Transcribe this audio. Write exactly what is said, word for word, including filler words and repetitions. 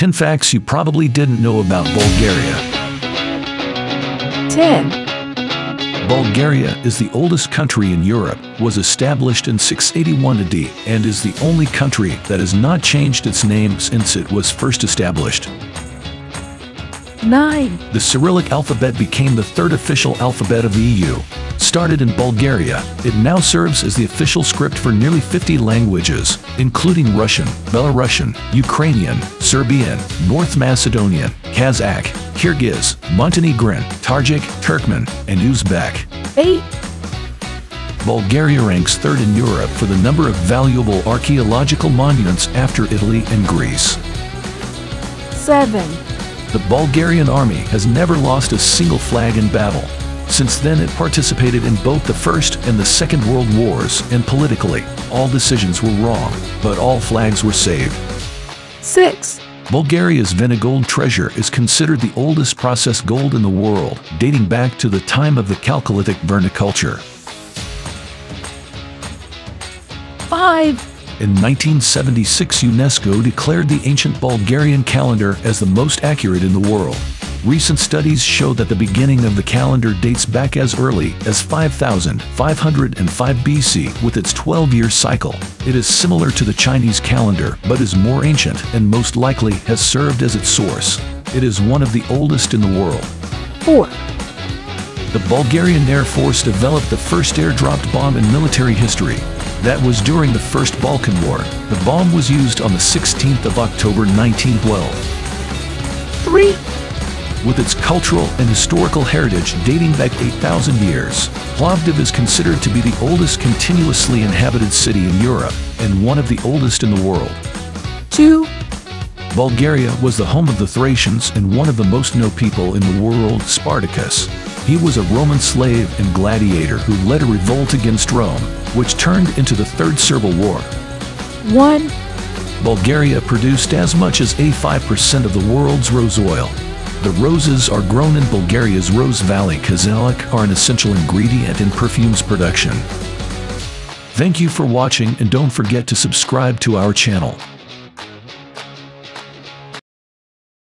ten facts you probably didn't know about Bulgaria. ten. Bulgaria is the oldest country in Europe, was established in six eighty-one A D, and is the only country that has not changed its name since it was first established. nine. The Cyrillic alphabet became the third official alphabet of the E U. Started in Bulgaria, it now serves as the official script for nearly fifty languages, including Russian, Belarusian, Ukrainian, Serbian, North Macedonian, Kazakh, Kyrgyz, Montenegrin, Tajik, Turkmen, and Uzbek. eight. Bulgaria ranks third in Europe for the number of valuable archaeological monuments after Italy and Greece. seven. The Bulgarian army has never lost a single flag in battle. Since then, it participated in both the First and the Second World Wars, and politically, all decisions were wrong, but all flags were saved. six. Bulgaria's Varna Gold Treasure is considered the oldest processed gold in the world, dating back to the time of the Chalcolithic Varna Culture. five. In nineteen seventy-six, UNESCO declared the ancient Bulgarian calendar as the most accurate in the world. Recent studies show that the beginning of the calendar dates back as early as five thousand five hundred five B C with its twelve-year cycle. It is similar to the Chinese calendar, but is more ancient and most likely has served as its source. It is one of the oldest in the world. four. The Bulgarian Air Force developed the first air-dropped bomb in military history. That was during the First Balkan War. The bomb was used on the sixteenth of October nineteen twelve. three. With its cultural and historical heritage dating back eight thousand years, Plovdiv is considered to be the oldest continuously inhabited city in Europe and one of the oldest in the world. two. Bulgaria was the home of the Thracians and one of the most known people in the world, Spartacus. He was a Roman slave and gladiator who led a revolt against Rome, which turned into the Third Servile War. one. Bulgaria produced as much as eighty-five percent of the world's rose oil. The roses are grown in Bulgaria's Rose Valley. Kazanlik are an essential ingredient in perfumes production. Thank you for watching, and don't forget to subscribe to our channel.